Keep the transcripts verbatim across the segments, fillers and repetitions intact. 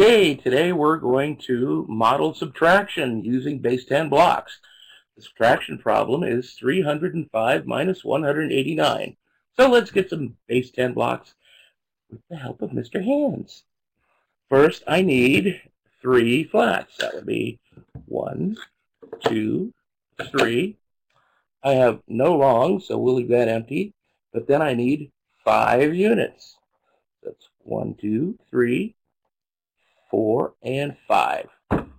Okay, today we're going to model subtraction using base ten blocks. The subtraction problem is three hundred five minus one hundred eighty-nine. So let's get some base ten blocks with the help of Mister Hands. First, I need three flats. That would be one, two, three. I have no wrong, so we'll leave that empty. But then I need five units. That's one, two, three, four, and five.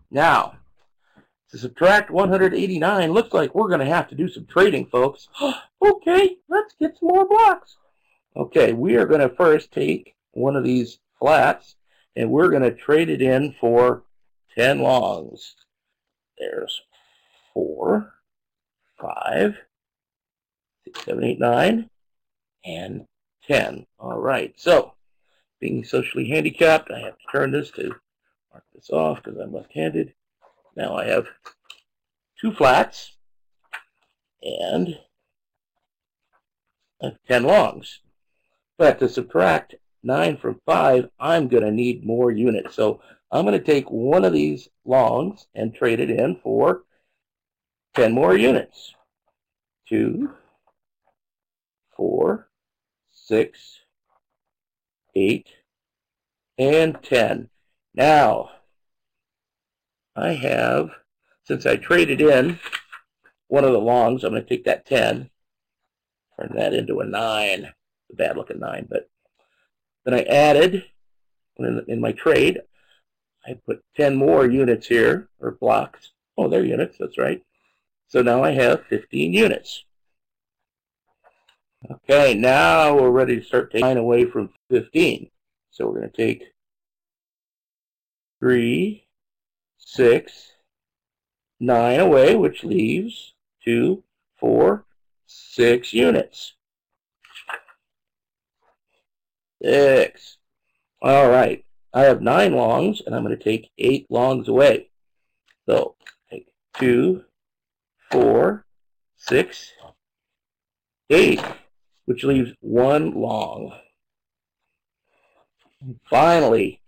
Now, to subtract one hundred eighty-nine, looks like we're going to have to do some trading, folks. Okay, let's get some more blocks. Okay, we are going to first take one of these flats, and we're going to trade it in for ten longs. There's four, five, six, seven, eight, nine, and ten. All right, so being socially handicapped, I have to turn this to mark this off because I'm left-handed. Now I have two flats and I have ten longs. But to subtract nine from five, I'm going to need more units. So I'm going to take one of these longs and trade it in for ten more units. Two, four, six, eight, and ten. Now, I have, since I traded in one of the longs, I'm going to take that ten, turn that into a nine, a bad-looking nine, but then I added, in, in my trade, I put ten more units here, or blocks. Oh, they're units, that's right. So now I have fifteen units. Okay, now we're ready to start taking nine away from fifteen. So we're going to take three, six, nine away, which leaves two, four, six units. six. All right, I have nine longs, and I'm going to take eight longs away. So take two, four, six, eight. Which leaves one long. Finally,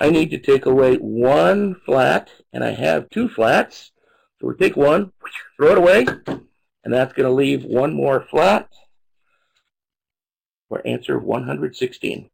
I need to take away one flat, and I have two flats. So we'll take one, throw it away, and that's going to leave one more flat for answer one hundred sixteen.